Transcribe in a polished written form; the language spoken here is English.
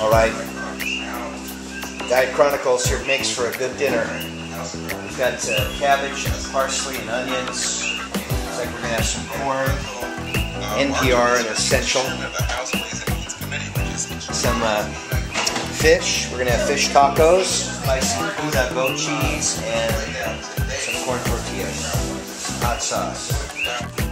All right? Diet Chronicles here makes for a good dinner. We've got cabbage, parsley, and onions. Looks like we're going to have some corn, NPR, an essential. Some fish. We're going to have fish tacos, spicy pita goat cheese, and some corn tortillas. Hot sauce.